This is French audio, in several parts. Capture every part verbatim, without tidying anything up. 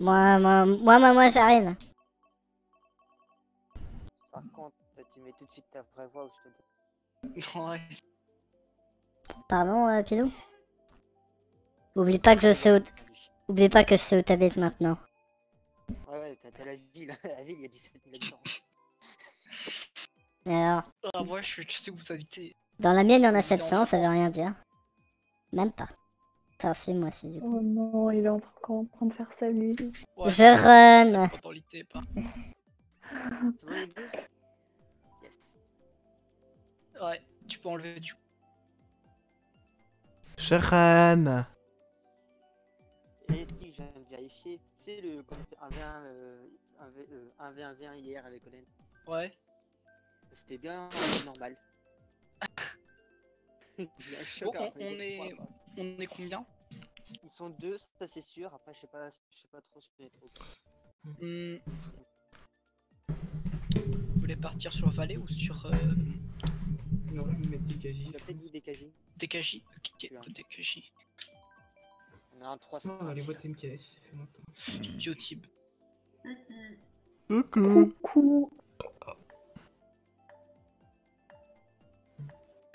Moi, moi, moi, moi, moi j'arrive. Par contre, tu mets tout de suite ta vraie voix ou je te donne. Pardon, euh, Pilou. Oublie pas que je sais où... Oublie pas que je sais où t'habites maintenant. Ouais, ouais, t'as la ville, la ville, il y a dix-sept mille habitants. Et alors? Ah, moi, je sais où vous habitez. Dans la mienne, il y en a sept cents, ça veut rien dire. Même pas. Enfin, si, moi, si, du coup. Oh non, il est en train de faire ça, lui. Ouais, je run. Yes. Ouais, tu peux enlever du coup. Je run. Et puis, je viens de vérifier. C'est le un v un v un hier avec Olen. Ouais. C'était bien normal. Bon, on, on, est... on est combien? Ils sont deux, ça c'est sûr. Après, je sais pas, je sais pas trop ce qu'on est trop. Mmh. Vous voulez partir sur Valais ou sur. Euh... Non, mais D K J. D K J D K J Ok, D K J. On a un trois cents. On allait voter M K S, ça fait longtemps. Biotib. Coucou. Coucou.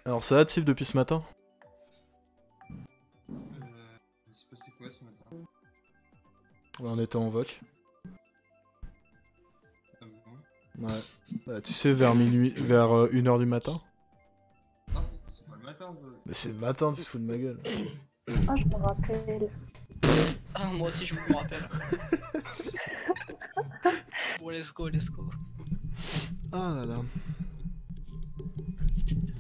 Alors ça va Tib depuis ce matin? Euh... C'est passé quoi ce matin? Ouais, on était en voc. Ah bon? Ouais. Bah, tu sais vers minuit, vers euh, une heure du matin. Non, c'est pas le matin ça. Mais c'est le matin, tu te fous de ma gueule. Ah, je me rappelle. Ah, moi aussi je me rappelle. Bon, let's go, let's go. Ah là là.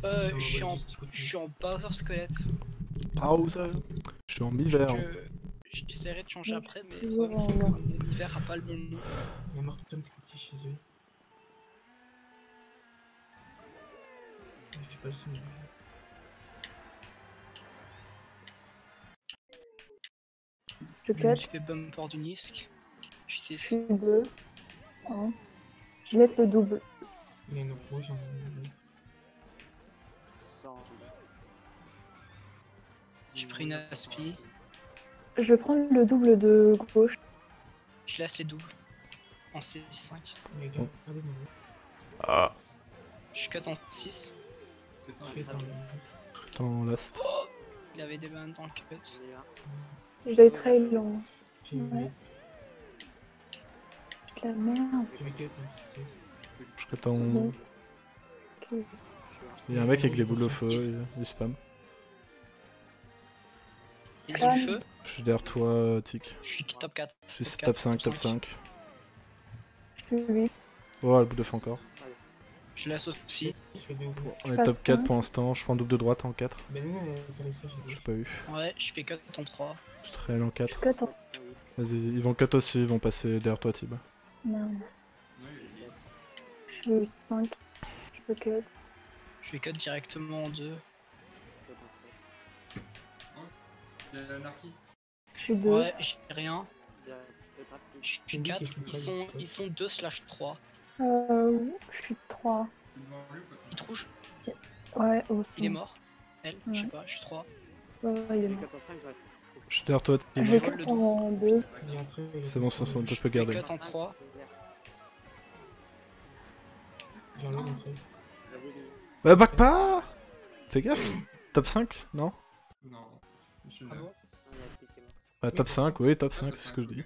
Euh, je suis en, en Power Squelette. Ah, où ça? Je suis en hiver. J'essaierai de changer après, mais l'hiver a pas le bon nom. Il y a Marc James qui est chez eux. Je sais pas si. Je catch. Je fais bumper du Nisk. Je suis safe. deux, un. Je laisse le double. Il y a une rouge en double. J'ai pris une aspi. Je prends le double de gauche. Je laisse les doubles. En C cinq. Ah. Je suis quatre en six. Putain, en last. Oh, il avait des bandes dans le cut. J'ai très long. Ouais. La merde. Je suis en... Ok. Il y a un mec avec les boules de feu et les spams. Il y a du feu. Je suis derrière toi, Tic. Je suis top quatre. Je suis top cinq, top cinq. Je suis huit. Oh, le bout de feu encore. Je la saute aussi. On est top quatre pour l'instant, je prends double de droite en quatre. J'ai pas eu. Ouais, je fais cut en trois. Je traîne en quatre. Vas-y, ils vont cut aussi, ils vont passer derrière toi, Tib. Non. Je suis cinq. Je peux cut. Je vais cut directement en deux. Je suis deux. Ouais, j'ai rien. Je suis quatre. Ils sont, ils sont deux slash trois. Euh, je suis trois. Il te rouge? Ouais, aussi. Il est mort. Elle, ouais. Je sais pas, je suis trois. Ouais, il est mort. Je suis derrière toi. Je vais cut en deux. C'est bon, ça, je peux garder. Je vais cut en trois. J'en ai montré. Bah back pas. Fais gaffe. Top cinq, non? Non, je suis là. Bah top cinq, oui, top cinq, c'est ce que je dis.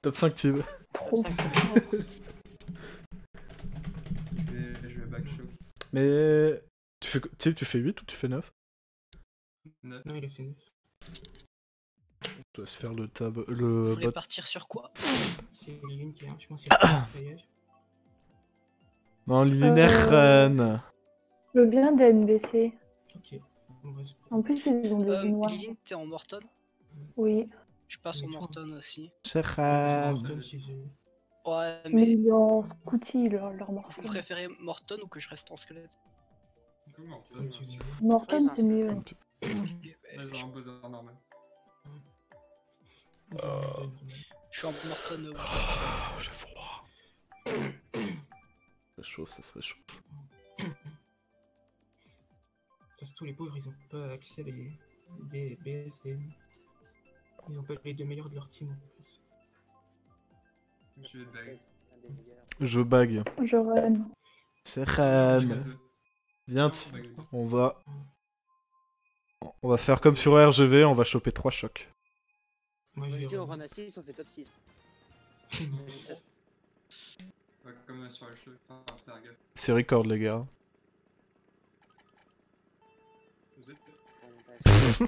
Top cinq Tib. Trop. Je vais back shock. Mais... Tib, tu fais huit ou tu fais neuf? neuf. Non, il a fait neuf. Je dois se faire le tab... le... On va partir sur quoi? C'est Lilin qui est là, je pense qu'il y a le feuillage. Non, linéaire euh, run. Je veux bien des N B C. Ok. En plus, ils ont des euh, noirs. Lilin, t'es en Morton? Oui. Je passe en Morton aussi. C'est rare. Ouais, mais... mais ils ont en Scouty, leur, leur Morton. Vous préférez Morton ou que je reste en squelette? Morton, c'est mieux. Ils ont un buzzer normal. Je suis en Morton. Oh, j'ai froid. Chaud, ça serait chaud. Surtout les pauvres, ils ont pas accès à les D B S D M. Ils ont pas les deux meilleurs de leur team en plus. Je bag. Je bag. Je run. C'est run. Viens, on va... On va faire comme sur R G V, on va choper trois chocs. Moi je dis on run à six, on fait top six. C'est record les gars. Toi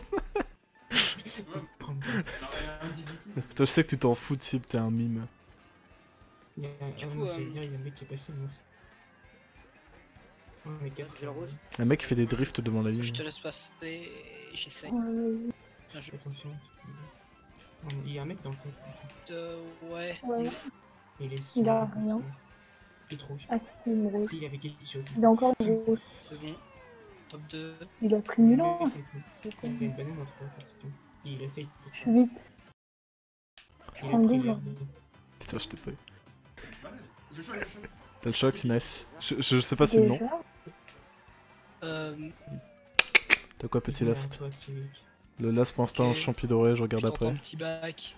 je sais que tu t'en fous de si t'es un mime. Y'a un mec qui est passé. Un mec qui fait des drifts devant la ligne. Je te laisse passer, j'essaye. Attention. Il y a un mec dans le coin. Euh, ouais. ouais. Il est il a rien. Il est trop. Ah, c'était une rose. Si, il avait quelque chose. Il a encore une rose. C'est bon. Top deux. Il a pris nul. Il a une banane en trois. Il essaye. Je suis vite. Je prends deux. Putain, je t'ai pas eu. Je choque, je choque. T'as le choc, nice. Je, je sais pas si c'est le nom. Euh... T'as quoi, petit last? Le last pour l'instant, okay. Champi doré, je regarde je après. Petit bac.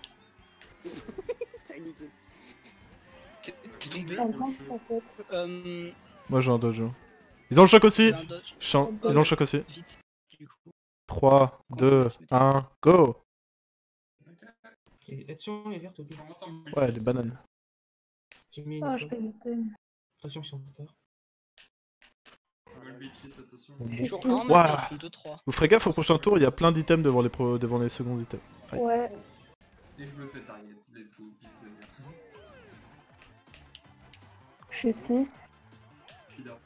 T'es tombé euh... Moi j'ai un dodge. Ils ont le choc aussi Chan... Ils ont le choc aussi. trois, deux, un, go. Ouais, des bananes. J'ai mis une... Oh, je vais éviter. Attention, je suis en star. Wouah! Vous ferez gaffe au prochain tour, il y a plein d'items devant les, pro... devant les seconds items. Ouais. ouais. Et je me fais target, let's go. Je suis six. Je suis là.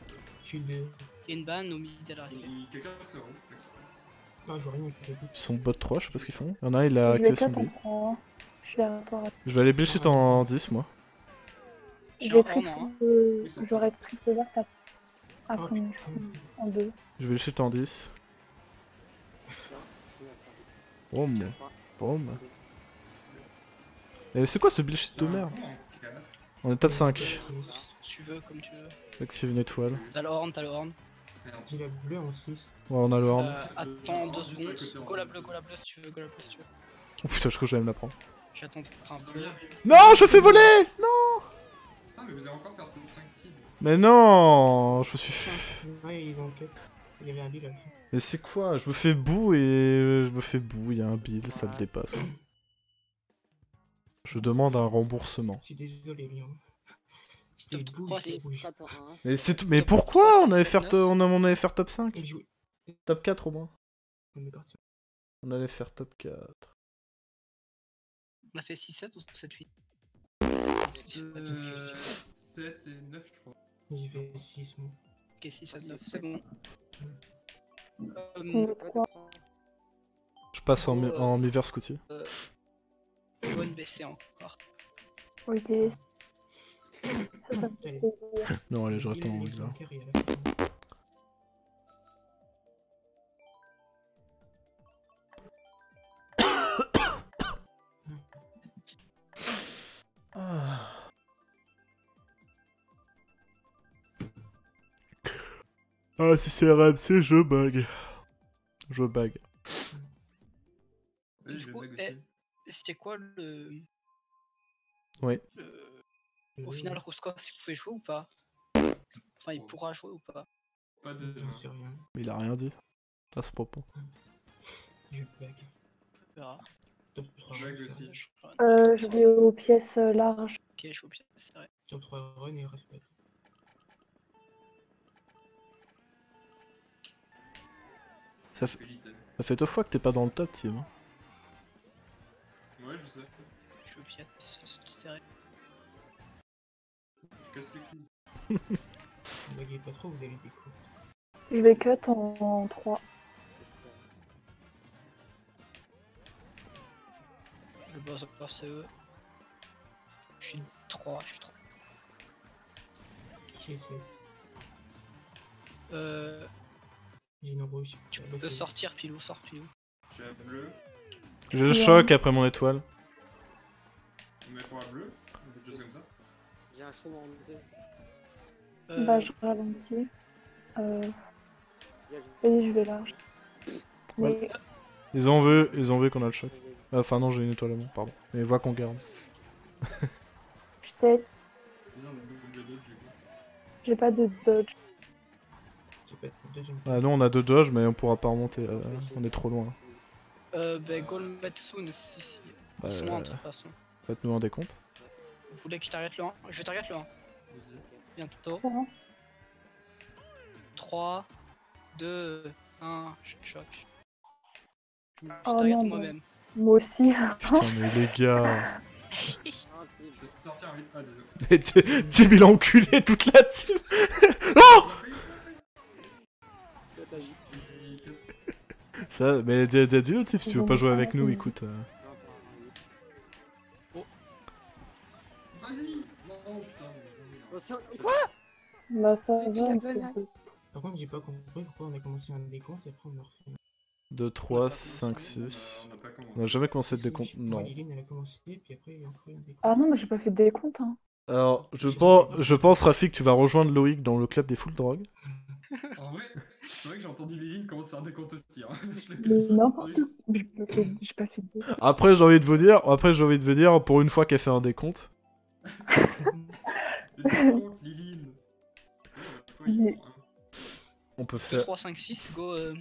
Je suis deux. Il y a une banne au milieu de la ligne. Quelqu'un se roule, je sais pas qui c'est. Ah, j'ai rien avec lui. Ils sont bot trois, je sais pas ce qu'ils font. Il y en a, il a activé son build. Je vais aller build shit en dix, moi. Je vais triple. J'aurais triple vert à. Ah, oh, combien je prends en deux. Je vais laisser en dix. Boum. Boum. Et c'est quoi ce bullshit de merde? On est top cinq. Tu veux comme tu veux. Active une étoile. T'as le horn, t'as le horn. J'ai la bleue en six. Ouais, on a le horn. Euh, attends deux secondes. Go la bleue, go la bleue si tu veux, go la bleue si tu veux. Oh putain, je crois que je vais me la prendre. J'attends que tu un bleu. Non, je fais voler. Non. Putain, mais vous allez encore faire top cinq teams. Mais non, je me suis. Ouais, ils ont cut. Il y avait un bill à la fin. Mais c'est quoi? Je me fais boue et je me fais boue. Il y a un bill, ça me dépasse. Je demande un remboursement. Je suis désolé, Lyon. J'étais boue. Mais c'est tout. Mais pourquoi on allait faire on allait faire top cinq? Top quatre au moins. On allait faire top quatre. On a fait six sept ou sept huit? sept et neuf je crois. J'y vais six, moi. Ok, six à neuf, c'est bon. Euh, je passe en, euh, en mi-vers Scouty. Euh, bonne B C encore. Ok. Non, allez, je retourne en mid là. Ah si c'est R M C, je bug. Je bug. C'était quoi le... Oui. Le... Au final, Roscoff, il pouvait jouer ou pas? Enfin, il pourra jouer ou pas? Pas de... Il a rien dit. À ce propos. Je bug. Euh, je vais aux pièces larges. Ok, je vais aux pièces, c'est vrai. Sur trois runs et le respect. Ça fait... ça fait deux fois que t'es pas dans le top team. Ouais, je sais. Je suis au pied, c'est petit serré. Je casse les couilles. Vous baguez pas trop, vous avez des coups. Je vais cut en, en trois. Le boss encore c'est eux. Je suis trois, je suis trois. Qui est sept? Euh... J'ai une rouge. Tu peux sortir Pilou, sort Pilou. J'ai la bleue. J'ai le choc après mon étoile. On met pour la bleue? Quelque chose comme ça? J'ai un chaud en deux. Bah je ralentis. Euh... Vas-y je vais large. Ouais. Mais... Ils ont vu, ils ont vu qu'on a le choc. Enfin non, j'ai une étoile à mon, pardon. Mais voix qu'on garde. Je sais. J'ai pas de dodge. Ah non, on a deux dodge, mais on pourra pas remonter, euh, on est trop loin. Euh, bah go le mettre soon, si si. Bah, euh, de toute façon. Faites-nous un décompte. Vous voulez que je t'arrête le un? Je t'arrête le un. Bientôt. Oh. trois, deux, un, je choque. Je t'arrête moi-même. Moi aussi. Putain, mais les gars. Je vais sortir vite, pas désolé. Mais Tim, il a enculé toute la team. Oh! Ça, mais dis-le, Tiff, si tu veux pas jouer avec nous, écoute. Euh... Oh. Vas-y! Non, putain. Quoi? Bah, ça va. Par contre, j'ai pas compris pourquoi on a commencé un décompte et après on a refait. deux, trois, cinq, six. On a jamais commencé de décompte, non. Ah non, mais j'ai pas fait de décompte, hein. Alors, je pense, je pense, Rafik, tu vas rejoindre Loïc dans le club des full drogues. En vrai, c'est vrai que j'ai entendu Liline commencer un décompte aussi. Hein. N'importe quoi, j'ai pas fait de décompte. Après, j'ai envie de vous dire, après, j'ai envie de vous dire, pour une fois qu'elle fait un décompte. Décompte, Liline. Mais... On peut faire. deux, trois, cinq, six, go. Euh...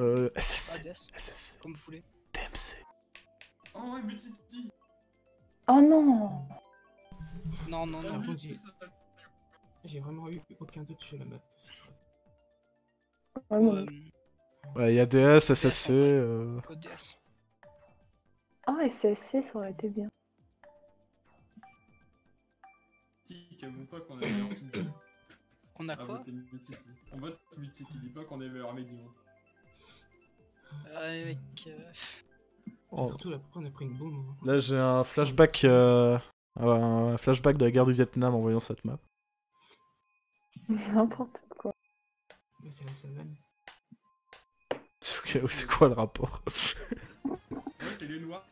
euh S S C. Ah, S S C. Comme vous voulez. D M C. Oh ouais, Multiti. Oh non. Non, non, non. J'ai vraiment eu aucun doute sur la map. Ouais, ouais. Ouais, y a D S, S S C. Euh... Ah, S S C, ça aurait été bien. On a quoi? On vote Multiti, dis pas qu'on est meilleur armé du monde. Ouais, mec. Surtout là, pourquoi on a pris une boum? Là, j'ai un flashback. Euh... Un flashback de la guerre du Vietnam en voyant cette map. N'importe quoi. Mais c'est la savane. C'est quoi le rapport? C'est les noirs.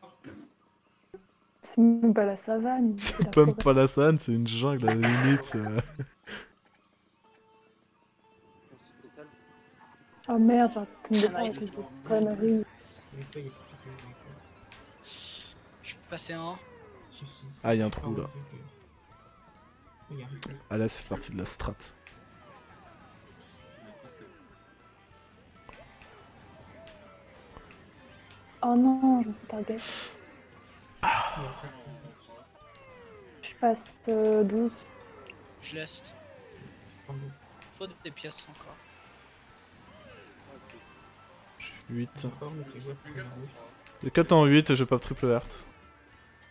C'est même pas la savane. C'est même pas la savane, c'est une jungle à la limite. Ah oh merde, j'ai un truc de conneries. Je suis passé un. Ah, y'a un trou là. Ah là, ça fait partie de la strat. Oh non, je me fais target. Ah. Je passe euh, douze. Je laisse. Faut des pièces encore. Je suis huit. J'ai quatre en huit et j'ai pas triple verte.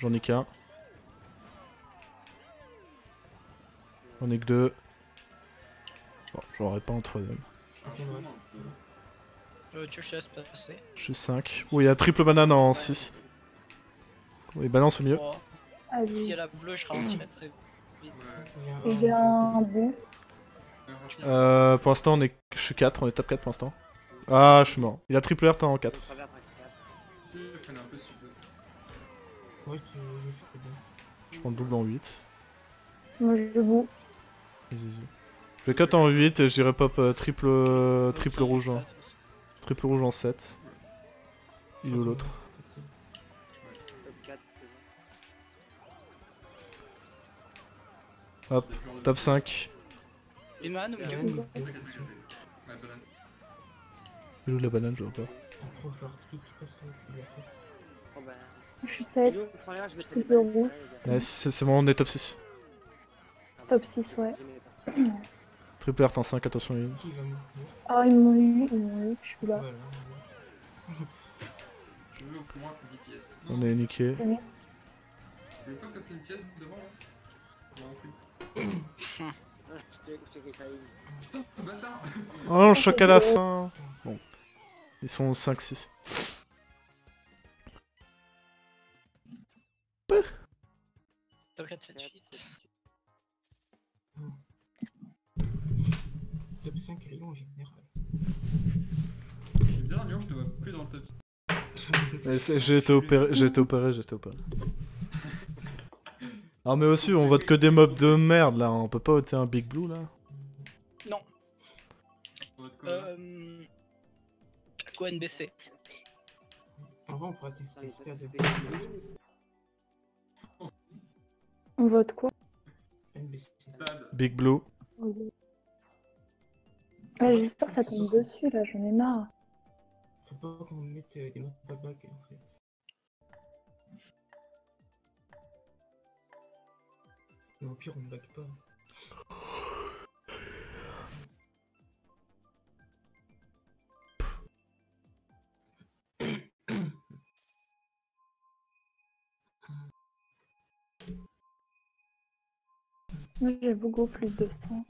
J'en ai qu'un. J'en ai que deux. Bon, j'aurais pas entre deux. Je suis cinq. Oh, il y a triple banane en six. Oui, oh, balance au milieu. Si elle a bleu, je ralentis la très vite. Il y a un bleu. Euh, pour l'instant, on est... je suis quatre, on est top quatre pour l'instant. Ah, je suis mort. Il a triple R, t'as en quatre. Je prends le double en huit. Moi, je boue. Vas-y. Je vais cut en huit et je dirais pop euh, triple, euh, triple rouge. Hein. Triple rouge en sept. Il ou l'autre. Hop, top cinq. Il est où la banane, je vois pas. Je suis sept. C'est bon, on est top six. Top six, ouais. Triple R, t'en cinq, attention Lynn. Ah, ils m'ont eu, ils m'ont eu, je suis là. On est niqué. Je veux pas passer une pièce devant là. Putain, bâtard! Oh non, le choc à la fin! Bon. Ils sont cinq six. Top quatre sept huit. Top cinq et Lyon en général. C'est bien, Lyon, je te vois plus dans le top. J'ai été opéré, j'ai été opéré, j'ai été opéré. Ah, mais aussi, on vote que des mobs de merde là, on peut pas voter un Big Blue là? Non. On vote quoi? Euh. Quoi N B C. Avant, on pourra tester ça de Big Blue. On vote quoi? N B C. Big Blue. Oui. Ouais, j'espère que ça tombe dessus là, j'en ai marre. Faut pas qu'on mette euh, des mots de bac en fait. Et au pire, on ne bac pas. Moi j'ai beaucoup plus de sang.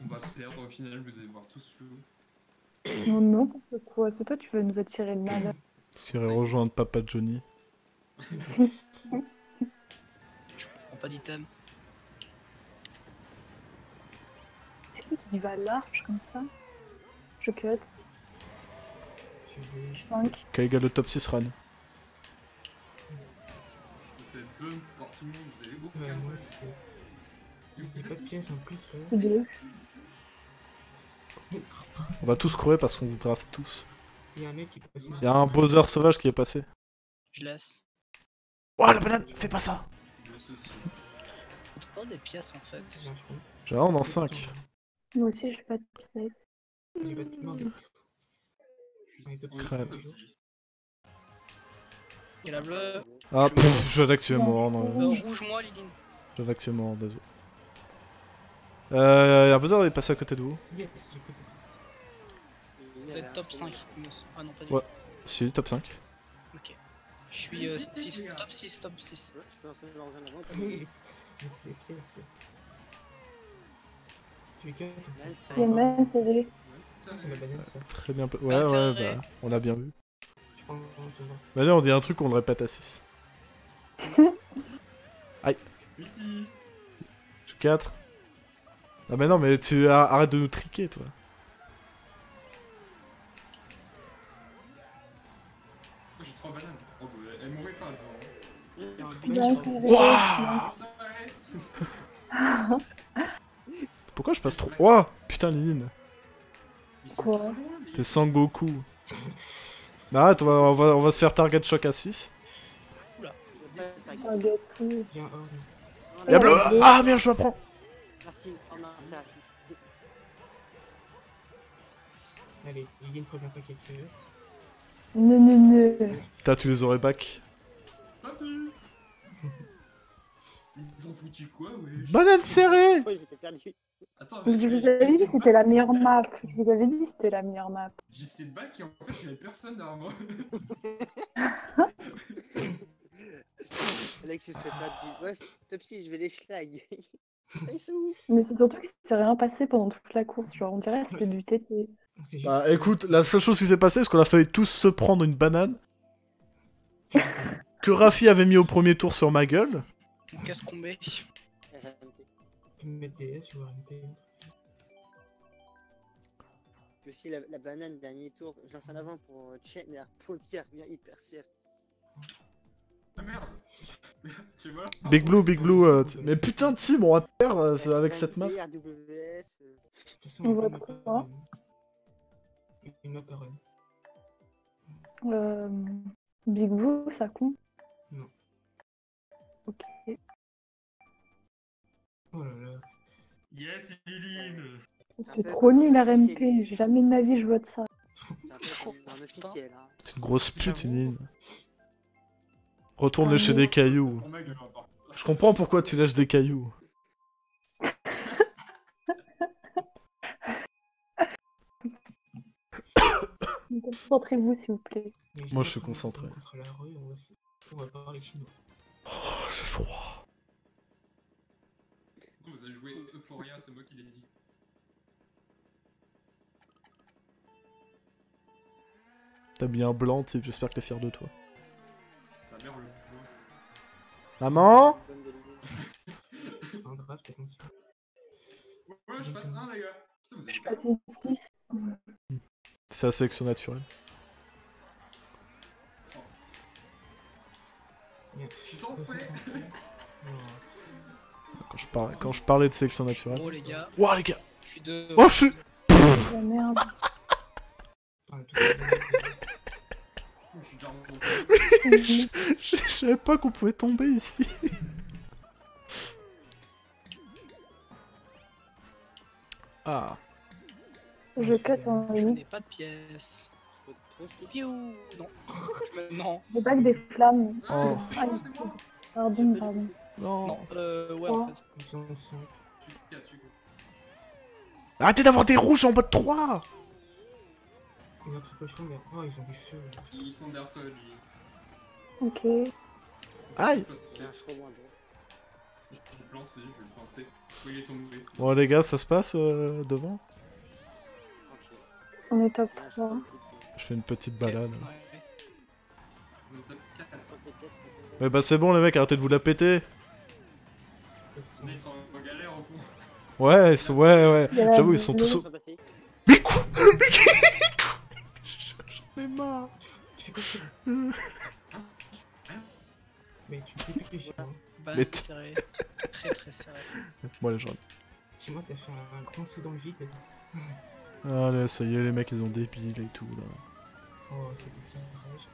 On va plaire au final, vous allez voir tous le... Non, non, quoi? C'est toi, tu veux nous attirer le mal. J'irai rejoindre Papa Johnny. Je prends pas d'item. C'est lui qui va large comme ça. Je cut. Je cinq. Kaiga le top six run. Vous faites deux par tout le monde, vous allez beaucoup faire. Pas de pièces en plus là. On va tous crever parce qu'on se draft tous. Il y a un mec qui est passé. Il y a un Bowser sauvage qui est passé. Je laisse. Ouah la banane, fais pas ça. Je laisse aussi. Pas des pièces en fait. Genre on en cinq. Moi aussi j'ai pas de pièces. J'ai pas de pièces. Il y a la bleue. Ah pfff, je l'attaque mort. Non, rouge moi Liline. Je l'attaque mort d'Azo. Euh, un buzzer est passé à côté de vous. Yes, j'ai côté de vous. Vous êtes top cinq. Ah non, pas du tout. Ouais, si, top cinq. Ok. Je suis euh, six, top six, top six. Ouais, je peux lancer le en avant. Oui, c'est les pièces. Tu es quatre. C'est mal, c'est vrai. Ça, c'est ma banane, ça. Très bien. Ouais, ouais, ouais bah, on l'a bien vu. Je prends le devant. Bah, là, on dit un truc, on le répète à six. Aïe. Je suis six. Je suis quatre. Ah mais non mais tu arrête de nous triquer toi. J'ai trois bananes. Oh bah elle mourait pas devant. Wouah. Pourquoi je passe trop? Wouah. Putain Liline. Quoi? T'es Sangoku. Bah on va, on, va, on va se faire target choc à six. Oula. Y'a bleu. Ah merde je m'apprends. Merci, oh non, ça. Allez, il y a une première paquet de culottes. Non, non, non. Putain, tu les aurais back. Ils ont foutu quoi, oui. Banane serrée. Oui, j'étais perdu. Attends, mais je vous avais dit que c'était la meilleure map. Je vous avais dit que c'était la meilleure map. J'essaie de back et en fait, il n'y avait personne derrière moi. Alex, il se fait battre du boss. Top six, je vais les schlag. Mais c'est surtout qu'il s'est rien passé pendant toute la course, genre on dirait que c'était du T T. Bah écoute, la seule chose qui s'est passée, c'est qu'on a failli tous se prendre une banane que Rafi avait mis au premier tour sur ma gueule. Qu'est-ce qu'on met? Tu peux mettre D S ou R M P. Aussi la, la banane dernier tour, je lance en avant pour Chen et la pontière vient hyper serre. Ah merde. Tu vois, Big Blue, Big Blue, euh, mais putain Tim, on va te perdre euh, avec cette map. On voit quoi? Une map à run. Euh... Big Blue, ça compte? Non. Ok. Oh là là. Yes, Liline. C'est trop nul la R M P, j'ai jamais de ma vie je vote ça. C'est une grosse pute Liline. Retourne-le chez des cailloux. Je comprends pourquoi tu lâches des cailloux. Concentrez-vous s'il vous plaît. Moi je suis concentré. Oh, j'ai froid. Vous avez joué Euphoria, c'est moi qui l'ai dit. T'as mis un blanc, type, j'espère que t'es fier de toi. Maman. Ouais, je passe un les gars. Je passe six. C'est la sélection naturelle. Quand je, parlais, quand je parlais de sélection naturelle. Oh les gars. Oh les gars. Je suis de... Oh je suis... Oh merde. Mais je, je, je savais pas qu'on pouvait tomber ici. Ah. Je casse en Je n'ai pas de pièces. Non. Non. Le bac des flammes. Oh. Ah, pardon, pardon. Non. Non, euh, ouais, en fait. Arrêtez d'avoir des rouges en mode trois. Il y a un truc cochon, mais... Oh, ils ont du feu. Ils sont derrière toi, lui. Ok. Aïe. Je me plante, vas-y, je vais le planter. Oui, il est tombé. Bon, les gars, ça se passe euh, devant ? On est top trois. Je fais une petite balade. Mais bah c'est bon les mecs, arrêtez de vous la péter. Ils sont en galère au fond. Ouais, ils sont... ouais, ouais. J'avoue, ils sont tous... Mais quoi? Mais qui... J'en ai marre. Tu fais quoi ça? Mais tu me dis plus que j'ai... Mais serré. Très très serré. Moi les gens... Chez moi t'as fait un grand saut dans le vide. Ah là, ça y est, les mecs ils ont des piles et tout là. Oh, c'est comme ça, rage.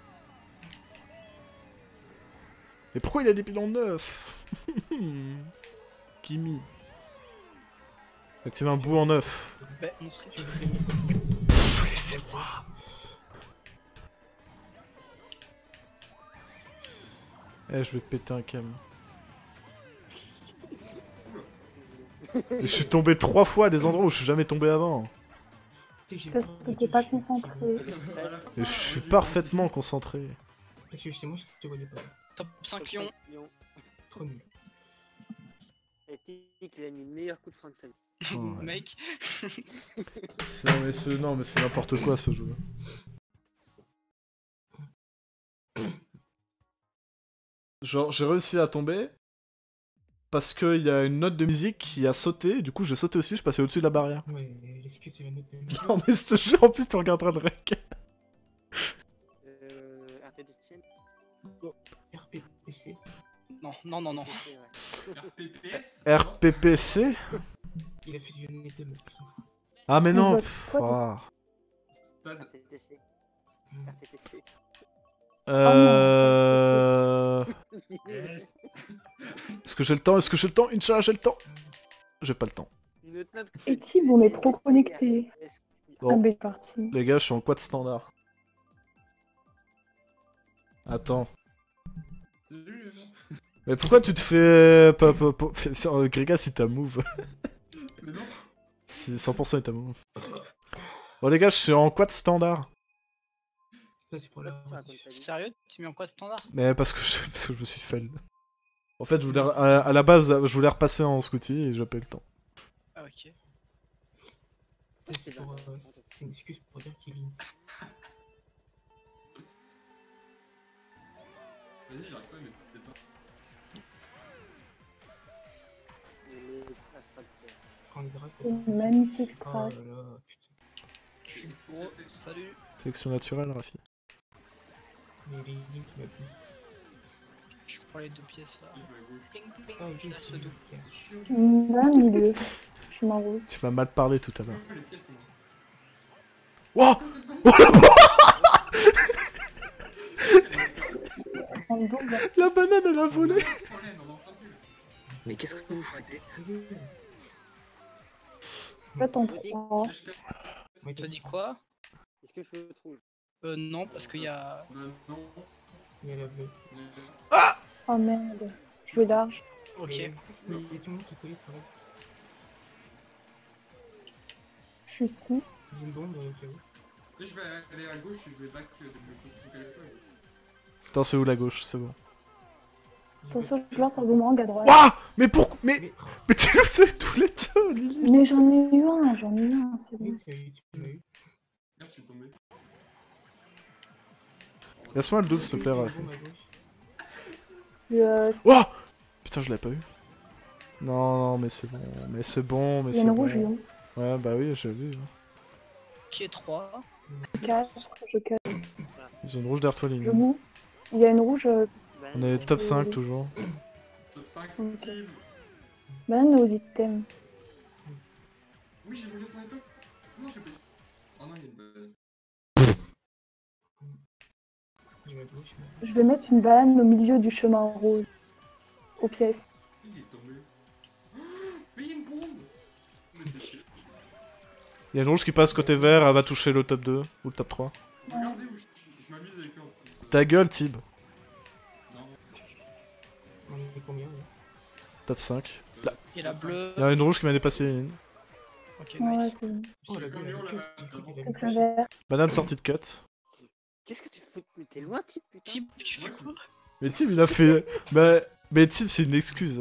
Mais pourquoi il a des piles en neuf? Kimi. Active un bout en neuf. Bah, on serait tu veux. Laissez-moi. Eh, je vais péter un cam. Je suis tombé trois fois à des endroits où je suis jamais tombé avant. Parce que t'es pas concentré. Je suis parfaitement concentré. Parce que chez moi je te voyais pas. Top cinq lions. Trop nul. Et Tic il a mis le meilleur coup de frein de sa vie. Mec. Non mais c'est n'importe quoi ce jeu. Genre j'ai réussi à tomber parce qu'il y a une note de musique qui a sauté, du coup j'ai sauté aussi, je passais au-dessus de la barrière. Ouais, l'excuse c'est la note de musique. Non mais je te jure, en plus tu regarderas le rec. Euh... R P D C? R P P C? Non, non, non, non. R P P S? R P P C? Il a fusionné les deux, mais il s'en fout. Ah mais non. R P P C. R P P C. Euh... Yes. Est-ce que j'ai le temps? Est-ce que j'ai le temps? Inch'Allah, j'ai le temps. J'ai pas le temps. Et Tib, on est trop connectés. Bon, les gars, je suis en quad standard. Attends. Mais pourquoi tu te fais... Gréga, c'est ta move. Mais non. C'est cent pour cent ta move. Bon les gars, je suis en quad standard. Sérieux? Tu mets en quoi standard? Mais parce que, je, parce que je me suis fail. En fait, je voulais, à, à la base, je voulais repasser en Scooty et j'ai pas eu le temps. Ah, ok. C'est euh, une excuse pour dire qu'il limite. Vas-y, j'arrive pas, mais t'es pas. Magnifique track. Oh là là, putain. Je suis gros, salut. Sélection naturelle, Rafi. Mais il est unique, il m'a plus. Je prends les deux pièces là. Ping, ping, oh, okay, c'est deux pièces. Là, milieu. Je m'en vais. Tu m'as mal parlé tout à l'heure. Wouah! Oh la banane! La banane, elle a volé! Mais qu'est-ce que vous faites? Attends, prends. T'as dit quoi? Est-ce que je le trouve? Euh non, parce qu'il y a... Il y a la bleue. Ah! Oh merde, je veux large. Ok. Il y a tout le monde qui colle pour elle. Je suis six. J'ai une bombe, ok. Je vais aller à gauche et je vais back de bleu. Attends, c'est où la gauche? C'est bon. Attention, je lance un boomerang à droite. Wouah! Mais pourquoi? Mais... Mais t'es où c'est tous les deux, Lily? Mais j'en ai eu un, j'en ai eu un, c'est bon. Merde, je suis tombé. Laisse-moi le double, s'il te plaît, Raph. Yes. Wouah! Putain, je l'ai pas eu. Non, non, mais c'est bon, mais c'est bon, mais c'est bon. Il y a une rouge, non? Ouais, bah oui, j'ai vu. Qui est trois? quatre, je cache. Ils ont une rouge derrière toi, Lily. Il y a une rouge... On est top cinq toujours. Top cinq, okay. Bah non, aux items. Oui, j'ai voulu son étoile. Non, j'ai pas. Oh non, il y a une bonne. je mets où, je mets... Je vais mettre une banane au milieu du chemin rose. Aux pièces. Il est tombé. Oh, mais il y a une bombe. Mais c'est chiant. Il y a une rouge qui passe côté vert, elle va toucher le top deux ou le top trois. Ouais. Regardez où je, je m'amuse avec eux. Ta gueule, Tib. Non. On est combien là? Top cinq. Là. Il y a la bleue. Il y a une rouge qui m'a dépassé une. Ok, ouais, nice. Oh, la gueule, la gueule. Banane sortie de cut. Qu'est-ce que tu fais? Mais t'es loin, Tib, putain. Tib, tu fais quoi? Mais Tib, il a fait. Bah. Mais Tib, c'est une excuse.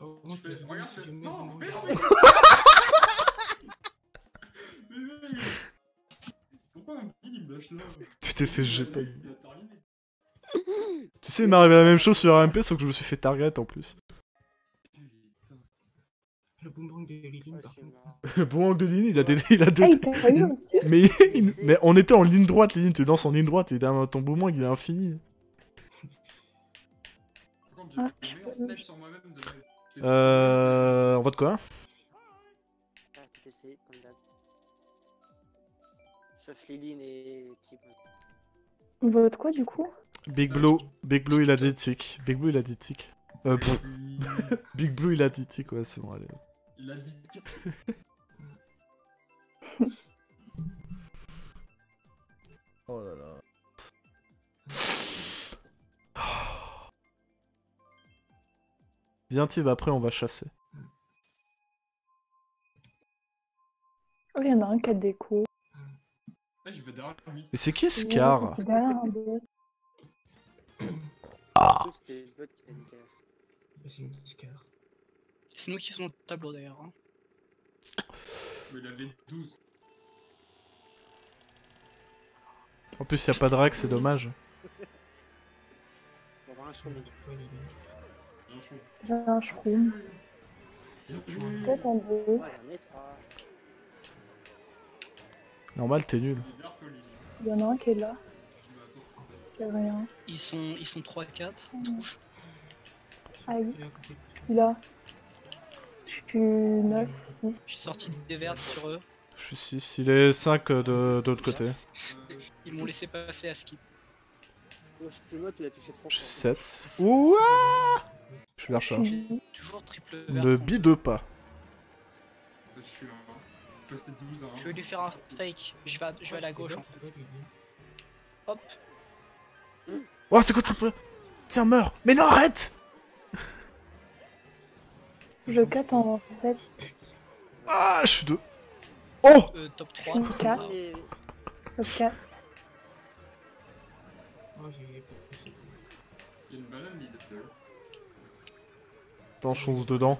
Oh, je fais... Regarde, je fais... Non, mais non. Pourquoi un kill, il me lâche là? Tu t'es fait jeter. Tu sais, il m'est arrivé la même chose sur R M P, sauf que je me suis fait target en plus. Le boomerang de Lilin, par contre. Le boomerang de Lilin, il a des... Il a des... Ah, il aussi. Mais... Il... Mais on était en ligne droite, Lilin, tu lances en ligne droite, et ton boomerang, il est infini. Par contre, j'ai fait un snap sur moi-même de... Euh... On vote quoi? Sauf Lilin et... On vote quoi, du coup? Big Blue. Big Blue, il a dit tic. Big Blue, il a dit tic. Euh, pff. Big Blue, il a dit tic, ouais, c'est bon, allez. Il a dit tic. Oh là là. Viens, Tib, après, on va chasser. Oh, il y en a un qui a déco. Mais c'est qui Scar? Ah. C'est une Scar. C'est nous qui faisons le tableau d'ailleurs. Hein. Mais la V douze. En plus, y'a pas de rack, c'est dommage. J'ai un shroom. Peut-être en deux. Normal, t'es nul. Il y en a un qui est là. Il y a rien. Ils sont, ils sont trois quatre. Touche. Aïe. Là. Je suis neuf, dix. Je suis sorti des vertes sur eux. Je suis six. Il est cinq de l'autre côté. Ils m'ont laissé passer à skip. Je suis sept. Ouah. Je suis l'archer. Toujours triple vert. Ne bide pas. Je suis un. douze, hein. Je vais lui faire un fake, je vais à, je vais à la gauche en fait. Hop. Oh, c'est quoi ça? Tiens, meurs. Mais non, arrête. Je quatre en sept. Ah, je suis deux. Oh euh, top trois. Je suis quatre. Top quatre. Attends, je fonce dedans.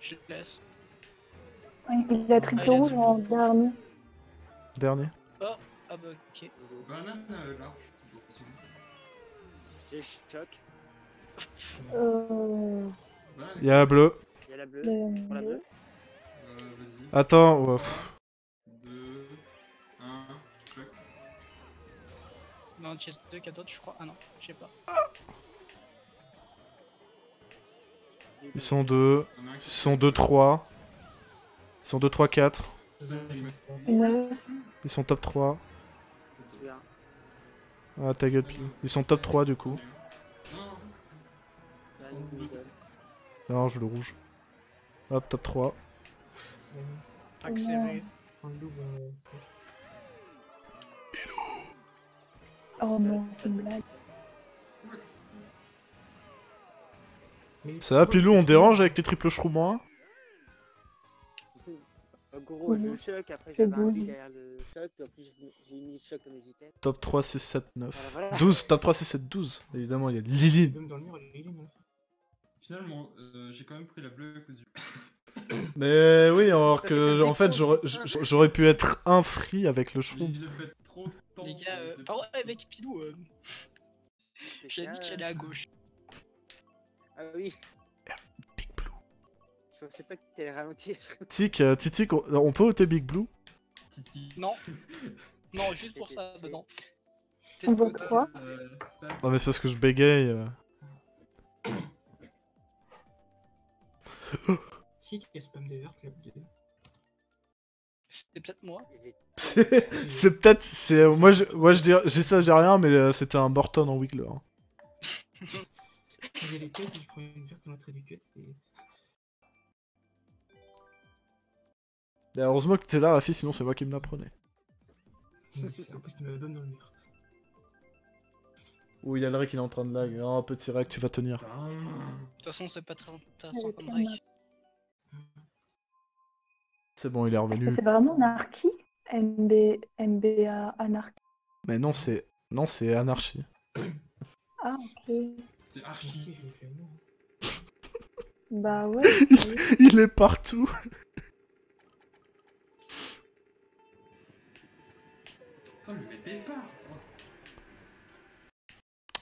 Je te laisse. Il a triple rouge en dernier. Dernier. Oh, ah bah ok. Banane large. J'ai choc. Euh... Il y a la bleue. Il y a la bleue. Pour la bleue. Euh, vas-y. Attends, ouais. deux, un, choc. Non, j'ai deux qu'à d'autres, je crois. Ah non, je sais pas. Ah. Ils sont deux, ils sont deux trois, ils sont deux trois quatre, ils sont top trois. Ah ta gueule, ils sont top trois du coup. Non, je veux le rouge. Hop, top trois. Accéléré. Oh non, c'est une blague. Ça va, Pilou, on dérange avec tes triples shroom en un? Gros, j'ai le choc, après j'avais un lit derrière le choc, puis j'ai mis le choc comme les items. Top trois, six, sept, neuf. douze, top trois, six, sept, douze. Évidemment, il y a Lilin. Finalement, j'ai quand même pris la bleue à cause du. Mais oui, alors que en fait, j'aurais pu être un free avec le shroom. Je l'ai fait trop de temps. Les gars, ah ouais, avec Pilou, j'ai dit qu'elle est à gauche. Ah oui. Big Blue. Je pensais pas que t'allais ralentir. Tic, euh, Titic, on, on peut ôter Big Blue? Titi. Non. Non, juste pour ça, bah non. On voit quoi? Non mais c'est parce que je bégaye. Tic, il spam des verts, club deux. C'est peut-être moi. C'est peut-être... c'est moi je moi je dis j'ai ça j'ai rien mais c'était un Burton en Wiggler. J'ai les quêtes, je prends une verte notre éduquette. Heureusement que t'es là, Rafi, sinon c'est moi qui me la prenais. C'est un peu ce qui me donne dans le mur. Ouh, il y a le rec, il est en train de lag. Oh, petit rec, tu vas tenir. Ah. De toute façon, c'est pas très intéressant comme rec. C'est bon, il est revenu. C'est vraiment anarchie M B... M B A anarchie. Mais non, c'est... Non, c'est anarchie. Ah, ok. C'est archi. Bah ouais. Il est partout.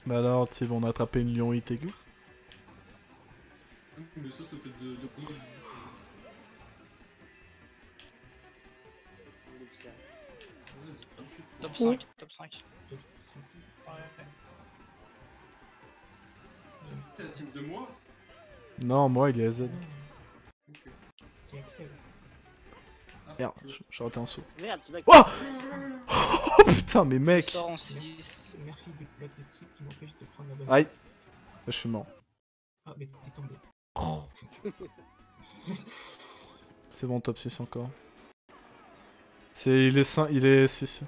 Bah alors, tu sais, on a attrapé une lion hit aiguë. Mais ça, ça fait deux... Top cinq, top cinq. Ouais, ouais. C'est la team de moi? Non, moi, il est A Z. Okay. Merde, j'ai raté un saut. Merde, tu vas... Oh, oh putain, mais mec! Merci du bloc de type qui m'empêche de prendre la bonne. Aïe! Je suis mort. Ah, mais t'es tombé. Oh. C'est bon, top six encore. C'est... il est cinq... il est six.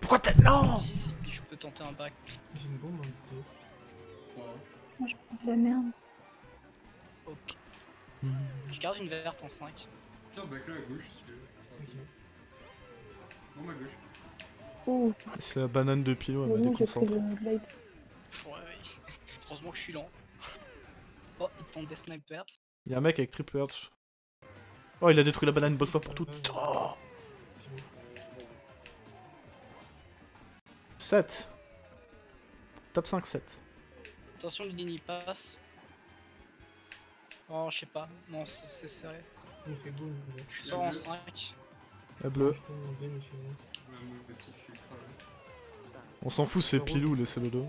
Pourquoi t'as... Non! Je peux tenter un bac. J'ai une bombe en deux. Moi ouais. Je prends de la merde. Ok. Mmh. Je garde une verte en cinq. Tiens, bac là à gauche, si tu veux. Non, ma gauche. Oh. C'est la banane de Pilo, elle m'a déconcentré. Ouais, ouais. Heureusement que je suis lent. Oh, il tente des snipers. Y'a un mec avec triple Hertz. Oh, il a détruit la banane une bonne fois pour toutes. Oh sept. Top cinq sept. Attention, le Lini passe. Oh, je sais pas. Non, c'est serré. Je suis sort en cinq. La bleue. On s'en fout, c'est Pilou, laissez-le deux.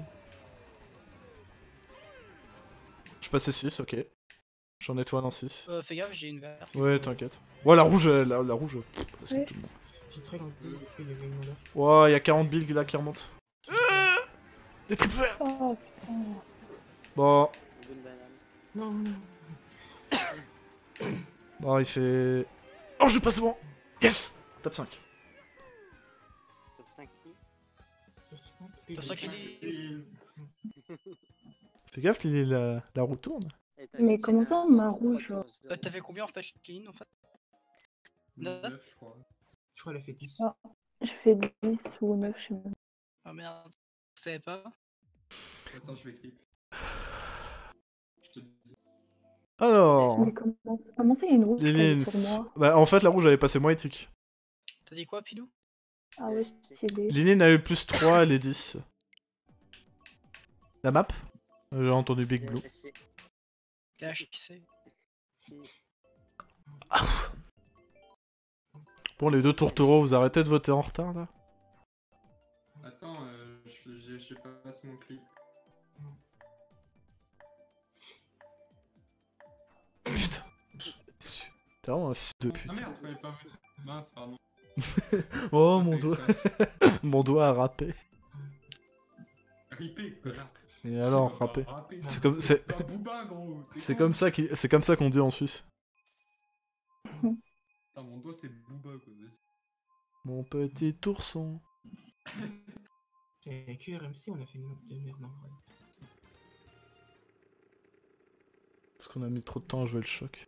Je suis passé six, ok. J'en ai toi en six. Euh, fais gaffe, j'ai une verte. Ouais, t'inquiète. Ouais, la rouge, la, la rouge. Parce que tout le monde. J'ai très long. Ouais, il y a quarante billes là qui remontent. Les triples verts. Oh putain. Bon. Non, non. Bon, il fait. Oh, je passe bon. Yes. Top cinq. Top cinq qui? Top cinq qui? Fais gaffe, la, la roue tourne. Mais comment ça, ma rouge? euh, T'as fait combien en fait, Lynn, en fait? neuf, je crois. Je crois qu'elle a fait dix. Ah, je fais dix ou neuf, je sais pas. Ah merde, vous savez pas? Attends, je vais cliquer. Je te dis. Alors... Mais comment, comment ça, il y a une rouge Lynn, pour moi? Bah en fait, la rouge, elle est passée moins éthique. T'as dit quoi, Pilou? Ah ouais, c'est des... Lynn a eu plus trois, elle est dix. La map? J'ai entendu Big Blue. Bon, les deux tourtereaux, vous arrêtez de voter en retard là? Attends, euh, je, je, je passe mon clip. Putain, c'est vraiment un fils de pute. Ah merde, fallait pas mettre. Mince, pardon. Oh mon doigt, mon doigt a râpé. Ripé, connard. Et alors, râpé. C'est comme, c'est comme ça qu'on c'est comme ça qu'on dit en Suisse. Putain, mon doigt c'est Booba quoi. Mon petit ourson. Et Q R M C, on a fait une merde en vrai. Parce qu'on a mis trop de temps à jouer le choc.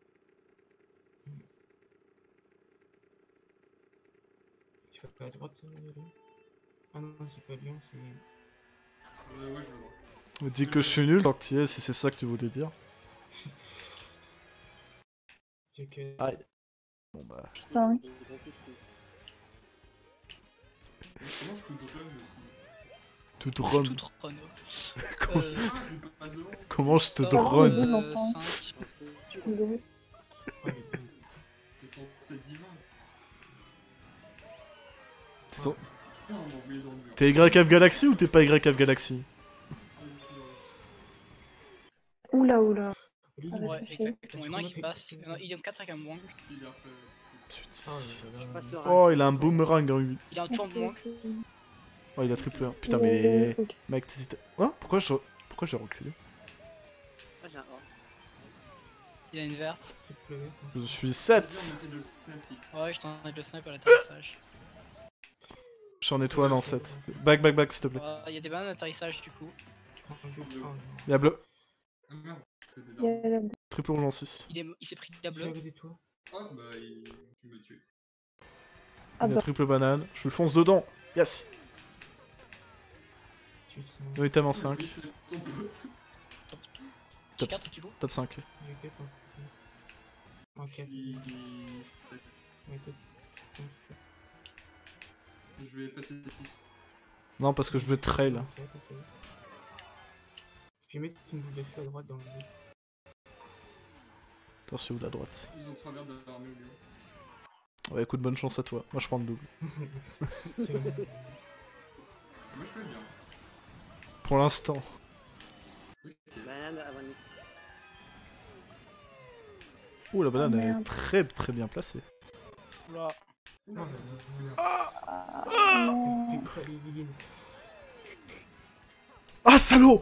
Tu vas pas à droite, Lyon? Ah non, c'est pas Lyon, c'est... Ouais, ouais, je le vois. On dit que je suis nul, donc tu es, si c'est ça que tu voulais dire. Que... Aïe. Bon bah... cinq. Comment je peux tout run aussi? Tout run? Tout run. Comment... Euh... Comment je te run? euh, cinq. T'es censé être divin. T'es censé... T'es Y F Galaxy ou t'es pas Y F Galaxy? Oula oula. Ouais, exactement. Il y en a un qui passe. Il est en quatre avec un Wang. Oh, il a un boomerang en huit. Il a un tour de Wang. Oh, il a triple un. Putain, mais. Mec, t'hésites. Hein? Pourquoi je. Pourquoi j'ai reculé? Ah, j'ai un or. Il a une verte. Je suis sept. Ouais, je t'en ai de le snipe à l'atterrissage. Je suis en étoile en sept. Back, back, back, s'il te plaît. Il uh, y a des bananes d'atterrissage du coup. Il y a bleu. Triple rouge en six. Il s'est pris de la bleue. Ah bah il me tue. Il a triple banane. Je lui fonce dedans. Yes. Oui, t'as en cinq. Top, top cinq. Je vais passer six. Non, parce que je veux trail. Je vais mettre une boule de feu à droite dans le milieu. Attends, c'est où la droite? Ils ont travers de l'armée au milieu. Ouais, écoute, bonne chance à toi. Moi je prends le double. Moi je fais bien. Pour l'instant. Ouh, la banane, oh, elle est très très bien placée. Oula. Ah, ah, ah, ah salaud.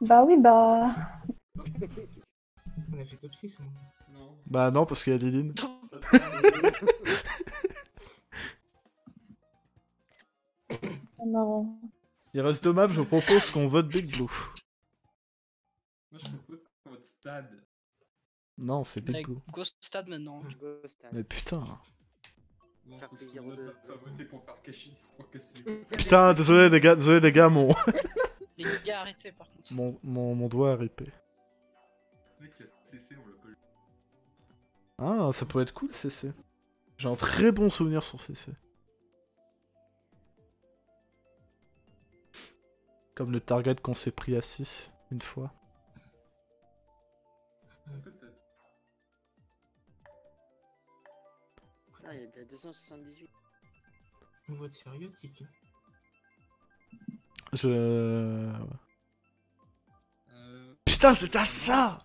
Bah oui bah... On a fait top six moi. Non. Bah non parce qu'il y a Liline. C'est marrant. Il reste deux maps, je vous propose qu'on vote Big Blue. Moi je propose qu'on vote Stade. Non, on fait Big Blue. Go Stade maintenant. Mais putain. Bon, faire plaisir de... de... Putain, désolé les gars, désolé les gars, mon... les gars, arrêtez par contre. Mon, mon, mon doigt a ripé. Ah, ça pourrait être cool C C. J'ai un très bon souvenir sur C C. Comme le target qu'on s'est pris à six, une fois. Ah, il y a de la deux cent soixante-dix-huit. On voit de sérieux, Tiki. Je... Euh... Putain, c'est à ça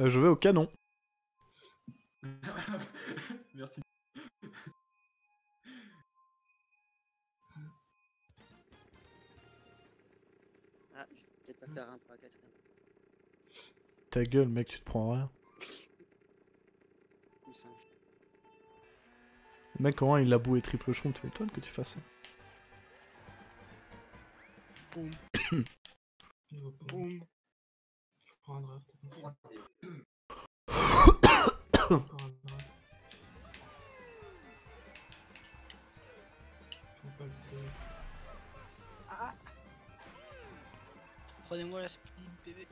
euh, je vais au canon. Merci. Ah, je vais peut-être pas faire un pour la quatrième. Ta gueule, mec, tu te prends rien. Le mec, comment il a boué triple chomp, tu m'étonnes que tu fasses ça. Boum. Boum. Je prends un draft. Prenez-moi la speed, bébé.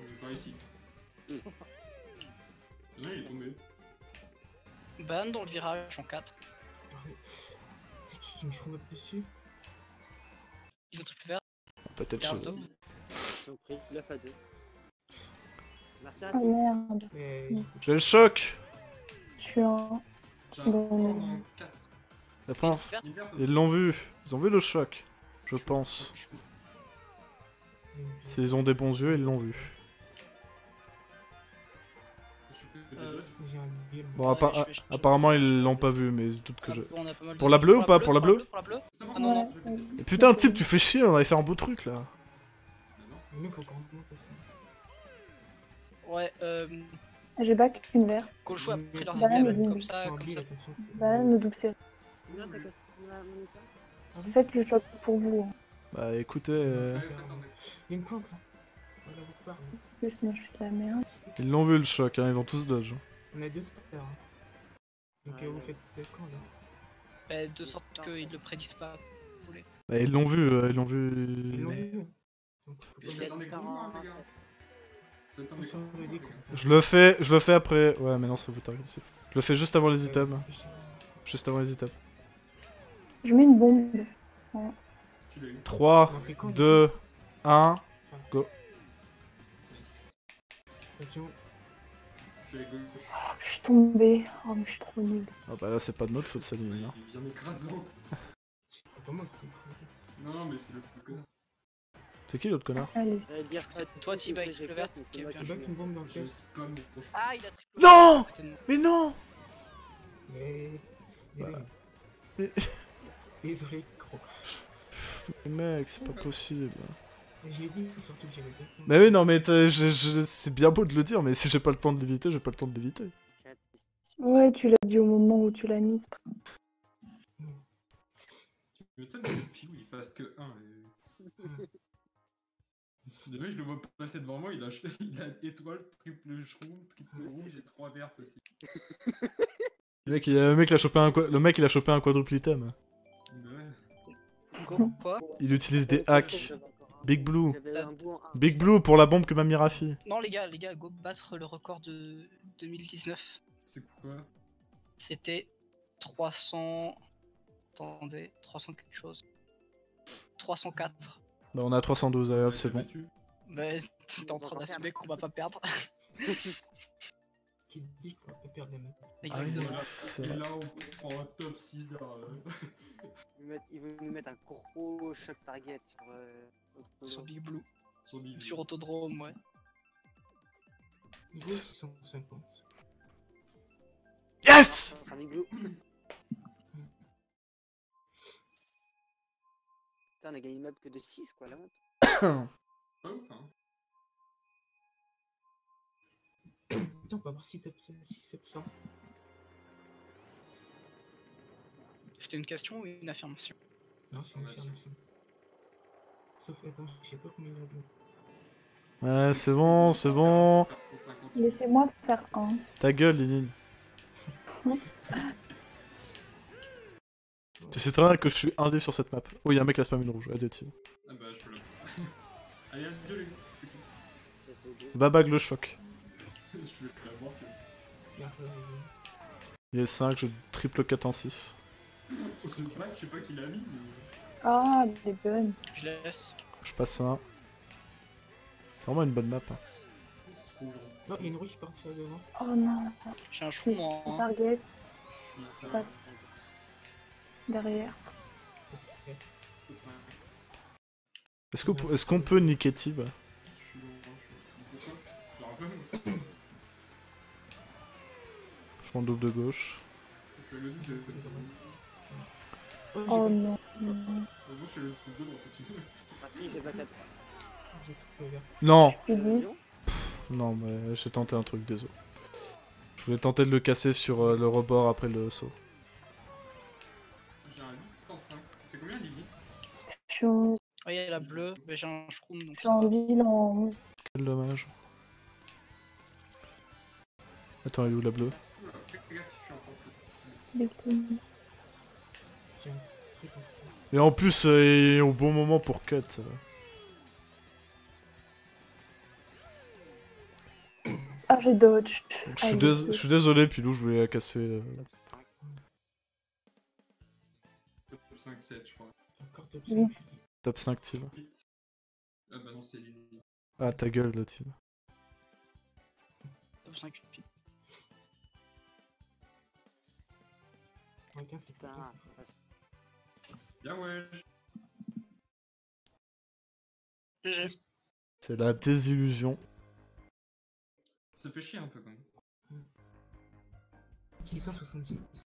Je vais pas ici. Là, il est tombé. Banane dans le virage en quatre. C'est qui qui me trouve dessus? Ils ont triple vert. Peut-être chose. Ils ont pris neuf à deux. Merci à toi. J'ai le choc. Tu en. La première. Ils l'ont vu. Ils ont vu le choc. Je pense. S'ils ont des bons yeux, ils l'ont vu. Euh... Bon, appa ouais, je, je, je... apparemment ils l'ont pas vu, mais ils se doutent que je. Pour la bleue ou pas? Pour la bleue? Putain, type, tu fais chier, on allait faire un beau truc là. Ouais, euh. J'ai back une verre. Qu'on le choix après leur système, comme ça, comme ça. Bah, ne double série. Faites le choc pour vous. Bah, écoutez. Euh... Il y a une plante là. Ils l'ont vu le choc, hein, ils vont tous dodge. On a deux stars. Donc vous faites quand là? Bah de sorte qu'ils le prédisent pas. Bah ils l'ont vu, ils l'ont vu. Ils l'ont vu. Je le fais, je le fais après. Ouais mais non ça vous target. Je le fais juste avant les items. Juste avant les items. Je mets une bombe. trois, deux, un, go. Attention. Je suis tombé. Oh mais je suis trop nul. Ah bah là c'est pas de notre faute, ça lui. Il vient d'écraser. Non, non, mais c'est l'autre connard. C'est qui l'autre connard? J'allais dire, toi, Tiba, il triple vert. Tiba, tu me bombes dans le chest. Ah, il a triple. Non! Mais non! Mais. Mais. Désolé, gros. Mais mec, c'est pas possible. J'ai dit, surtout que j'avais pas. Mais oui, non, mais c'est bien beau de le dire, mais si j'ai pas le temps de l'éviter, j'ai pas le temps de l'éviter. Ouais, tu l'as dit au moment où tu l'as mise. Je m'étonne que le Pilou il fasse que un. Et... Déjà, je le vois passer devant moi, il a, il a étoile, triple jaune, triple rouge et trois vertes aussi. Le mec, il a... le, mec, il a chopé un... le mec il a chopé un quadruple item. Ouais. Il utilise des hacks. Big Blue. Big Blue pour la bombe que m'a mis Rafi. Non, les gars, les gars, go battre le record de deux mille dix-neuf. C'est quoi? C'était trois cents... Attendez, trois cents quelque chose. trois cent quatre. Bah on a trois cent douze, allez hop, c'est bon. Mais t'es en train d'assumer qu'on va pas perdre. Qui dit qu'on va pas perdre les mecs. Et là on prend un top six d'un... Ils vont nous mettre un gros choc target sur... Sur Big Blue. Sur Autodrome, ouais. Ils sont cinquante. Yes! Putain, on a gagné map que de six quoi, la honte. Pas ouf hein. Putain, on va voir si t'as six sept cents. C'était une question ou une affirmation? Non, c'est une affirmation. Sauf, attends, je sais pas combien il y a de... Ouais, c'est bon, c'est bon. Laissez-moi faire un. Ta gueule, Liline. Tu sais très bien que je suis indé sur cette map. Oh, y'a un mec qui a spam une rouge, adieu Tim. Ah bah, je peux la. Allez, adieu les gars, c'est cool. Babag le choc. Je vais plus la mort, tu vois. Il est cinq, je triple quatre en six. Ce pack, je sais pas qui l'a mis, mais. Ah, elle est bonne. Je laisse. Je passe un. C'est vraiment une bonne map. Hein. Non, il y a une rouge qui part sur devant. Oh non. J'ai un chou moi. Hein. Target. Je suis ça. Derrière. Est-ce qu'on est qu'on peut niquer Tib? Je prends le double de gauche. Oh non. Non. Non mais j'ai tenté un truc, désolé. Je voulais tenter de le casser sur euh, le rebord après le saut. J'ai un huit en cinq. T'es combien Lily? Je suis en... Ah il y a la bleue, mais j'ai un shroom donc... Je suis en ville en... Quel dommage. Attends, elle est où la bleue? Et en plus, il euh, est au bon moment pour cut. Ça va. Ah j'ai dodge. Je suis, dés je suis désolé Pilou, je voulais la casser. Euh... Top cinq sept je crois. Encore top cinq. Top cinq Tib. Ah bah non c'est Lily. Ah ta gueule le Tib. Top cinq Tib. Bien ouais. C'est la désillusion. Ça fait chier un peu quand même. six cent soixante-six.